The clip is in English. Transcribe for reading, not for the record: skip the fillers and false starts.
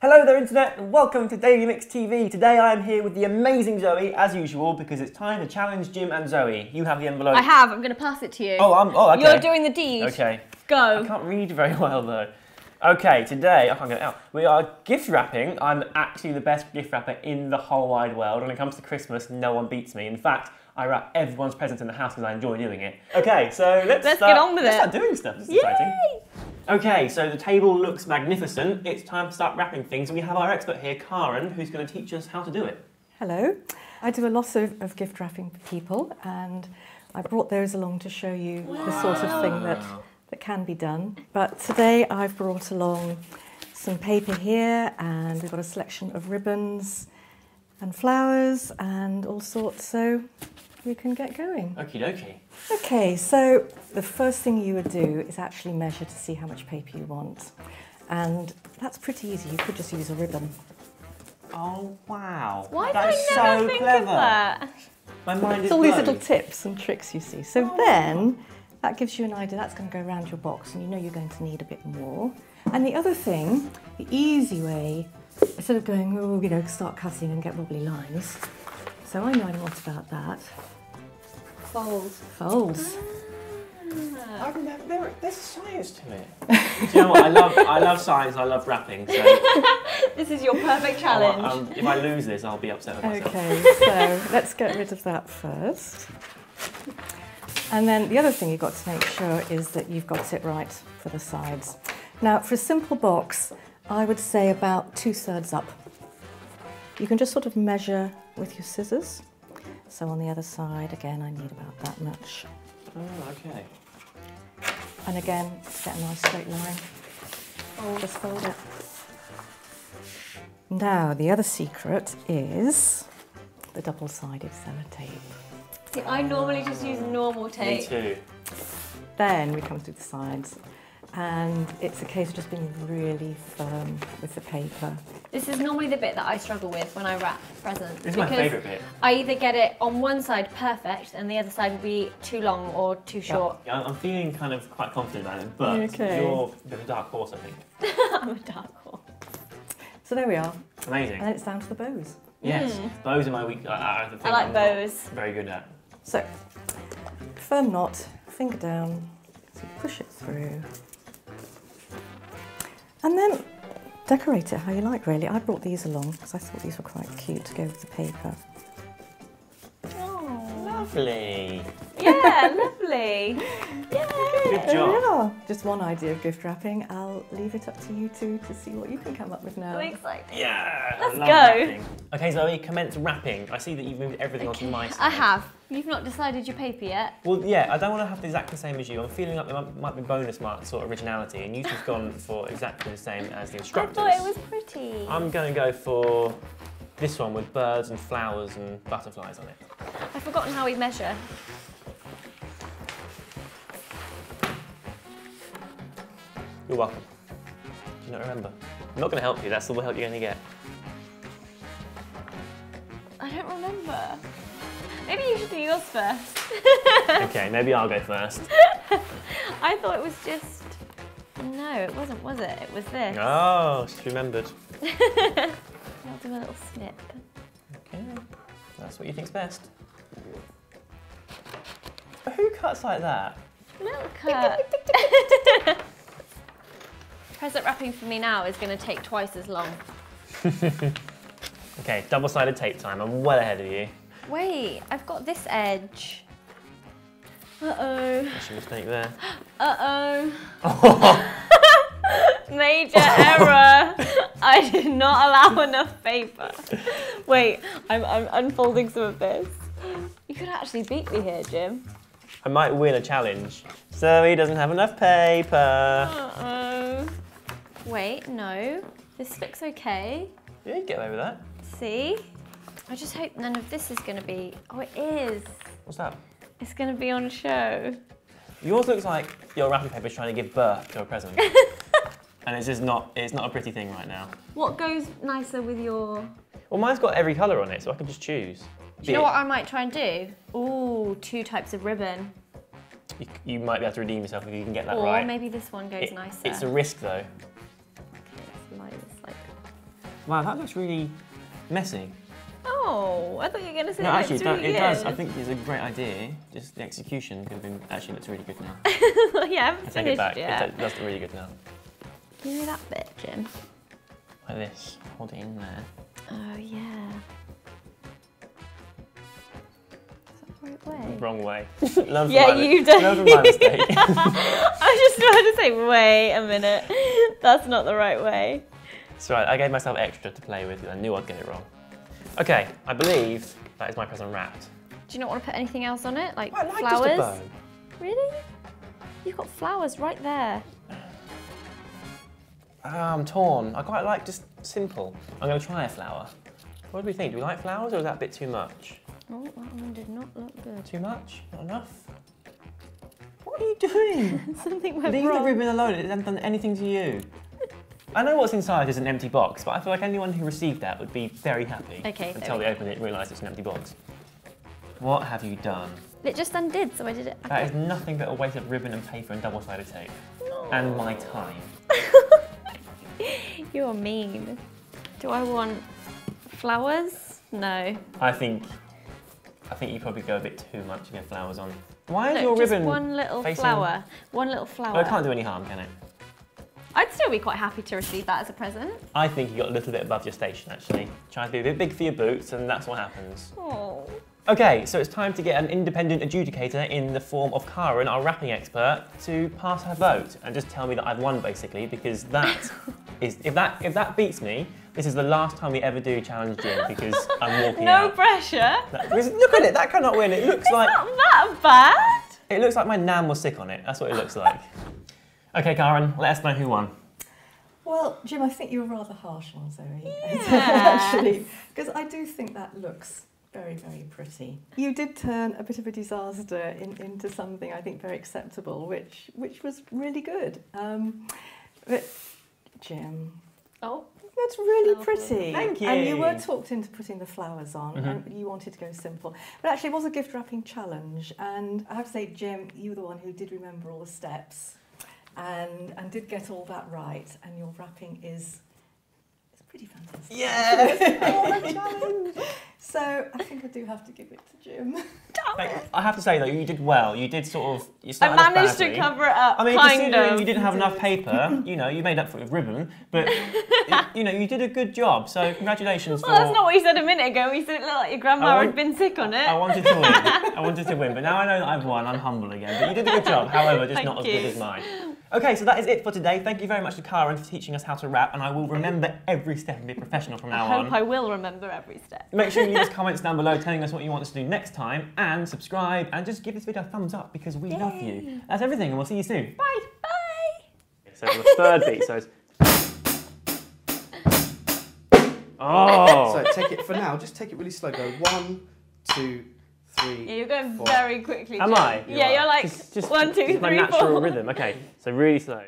Hello there internet and welcome to DailyMix TV. Today I am here with the amazing Zoe as usual because it's time to challenge Jim and Zoe. You have the envelope. I have. I'm going to pass it to you. Oh, okay. You're doing the deed. Okay. Go. I can't read very well though. Okay, today, I can't get it out. We are gift wrapping. I'm actually the best gift wrapper in the whole wide world. When it comes to Christmas, no one beats me. In fact, I wrap everyone's presents in the house because I enjoy doing it. Okay, so let's get on with it. Let's start doing stuff. This is exciting. Okay, so the table looks magnificent. It's time to start wrapping things. We have our expert here, Karen, who's going to teach us how to do it. Hello. I do a lot of gift wrapping for people, and I brought those along to show you the sort of thing that can be done. But today I've brought along some paper here, and we've got a selection of ribbons and flowers and all sorts, so you can get going. Okie dokie. Okay, so the first thing you would do is actually measure to see how much paper you want. And that's pretty easy, you could just use a ribbon. Oh wow. Why did I never think of that? My mind is blown. It's all these little tips and tricks you see. So then, that gives you an idea. That's going to go around your box, and you know you're going to need a bit more. And the other thing, the easy way, instead of going, oh, you know, start cutting and get wobbly lines. So I know a lot about that. Folds. Folds. Ah. I've never, there's science to it. Do you know what? I love science. I love wrapping. So. This is your perfect challenge. If I lose this, I'll be upset with myself. Okay, so let's get rid of that first. And then the other thing you've got to make sure is that you've got it right for the sides. Now, for a simple box, I would say about 2/3 up. You can just sort of measure with your scissors. So on the other side, again, I need about that much. Oh, okay. And again, get a nice straight line. Oh. Just fold it. Now, the other secret is the double-sided sellotape. See, I normally just use normal tape. Me too. Then we come to the sides, and it's a case of just being really firm with the paper. This is normally the bit that I struggle with when I wrap presents. This is my favourite bit. I either get it on one side perfect, and the other side will be too long or too short. Yeah, I'm feeling kind of quite confident about it, but you're a bit of a dark horse, I think. I'm a dark horse. So there we are. Amazing. And then it's down to the bows. Yes, bows are my weak. I like bows. Very good at. So, firm knot, finger down, so push it through. And then decorate it how you like, really. I brought these along because I thought these were quite cute to go with the paper. Oh, lovely. Yeah, lovely. Yeah. Good job. Yeah. Just one idea of gift wrapping. I'll leave it up to you two to see what you can come up with now. I'm excited. Yeah. Let's go. Wrapping. Okay, Zoe, commence wrapping. I see that you've moved everything onto my side. I have. You've not decided your paper yet. Well, yeah, I don't want to have the exact same as you. I'm feeling like there might be bonus marks or originality, and you've just gone for exactly the same as the instructors. I thought it was pretty. I'm going to go for this one with birds and flowers and butterflies on it. I've forgotten how we measure. You're welcome. Do you not remember? I'm not going to help you, that's the help you're going to get. I don't remember. Maybe you should do yours first. Okay, maybe I'll go first. I thought it was just... No, it wasn't, was it? It was this. Oh, she remembered. I'll do a little snip. Okay, that's what you think's best. But who cuts like that? Little cut. Present wrapping for me now is going to take twice as long. Okay, double-sided tape time. I'm well ahead of you. Wait, I've got this edge. Uh-oh. That's a mistake there. Uh-oh. Major error. I did not allow enough paper. Wait, I'm unfolding some of this. You could actually beat me here, Jim. I might win a challenge. So he doesn't have enough paper. Uh-oh. Wait, no. This looks okay. Yeah, you get over that. See? I just hope none of this is going to be... Oh, it is. What's that? It's going to be on show. Yours looks like your wrapping paper is trying to give birth to a present. And it's just not... It's not a pretty thing right now. What goes nicer with your... Well, mine's got every colour on it, so I can just choose. Do you know what I might try and do? Ooh, two types of ribbon. You might be able to redeem yourself if you can get that right. Or maybe this one goes nicer. It's a risk, though. Okay, let's line this like Wow, that looks really messy. Oh, I thought you were going to say no, actually, really it good. Does. I think it's a great idea. Just the execution actually looks really good now. Well, yeah, I haven't finished it back. Yet. It does look really good now. Give me that bit, Jim. Like this. Hold it in there. Oh, yeah. Right way. Wrong way. Love yeah, you don't. Love my mistake. I just tried to say, wait a minute. That's not the right way. So right, I gave myself extra to play with. I knew I'd get it wrong. Okay, I believe that is my present wrapped. Do you not want to put anything else on it, like well, I like flowers? Just a bow. Really? You've got flowers right there. I'm torn. I quite like just simple. I'm going to try a flower. What do we think? Do we like flowers, or is that a bit too much? Oh, that one did not look good. Too much? Not enough? What are you doing? Something went wrong. Leave the ribbon alone, it hasn't done anything to you. I know what's inside is an empty box, but I feel like anyone who received that would be very happy until they open it and realise it's an empty box. What have you done? It just undid, so I did it. That is nothing but a waste of ribbon and paper and double-sided tape. No. And my time. You're mean. Do I want flowers? No. I think you probably go a bit too much to get flowers on. Why is your ribbon one little facing... flower. One little flower. Well, it can't do any harm, can it? I'd still be quite happy to receive that as a present. I think you got a little bit above your station, actually. Try to be a bit big for your boots, and that's what happens. Oh. Okay, so it's time to get an independent adjudicator in the form of Karen, our wrapping expert, to pass her vote and just tell me that I've won, basically, because that is if that beats me, this is the last time we ever do Challenge Jim because I'm walking out. No pressure. Look at it. That cannot win. It looks like it's not that bad. It looks like my nan was sick on it. That's what it looks like. Okay, Karen, let us know who won. Well, Jim, I think you were rather harsh on Zoe. Yes. Actually, because I do think that looks very, very pretty. You did turn a bit of a disaster into something I think very acceptable, which was really good. But Jim, oh, that's really pretty. Thank you. And you were talked into putting the flowers on, and you wanted to go simple. But actually, it was a gift wrapping challenge, and I have to say, Jim, you were the one who did remember all the steps, and did get all that right. And your wrapping is pretty fantastic. Yeah. So I think I do have to give it to Jim. I have to say though, you did well. You did sort of. You I managed to cover it up. I mean, considering you didn't have enough paper, you know, you made up for it with ribbon, but you know, you did a good job. So congratulations. Well, that's not what you said a minute ago. You said it looked like your grandma had been sick on it. I wanted to win. I wanted to win, but now I know that I've won. I'm humble again. But you did a good job. However, just not as good as mine. Okay, so that is it for today. Thank you very much to Karen for teaching us how to wrap, and I will remember every step and be professional from now on. I hope I will remember every step. Make sure you leave us comments down below telling us what you want us to do next time, and subscribe, and just give this video a thumbs up because we love you. That's everything, and we'll see you soon. Bye. Bye. So the third beat, so it's... Oh! So take it for now, just take it really slow. Go 1, 2, 3. Yeah, you're going very quickly. Am I? Yeah, you're like just 1, 2, 3, 4. My natural rhythm. Okay, so really slow.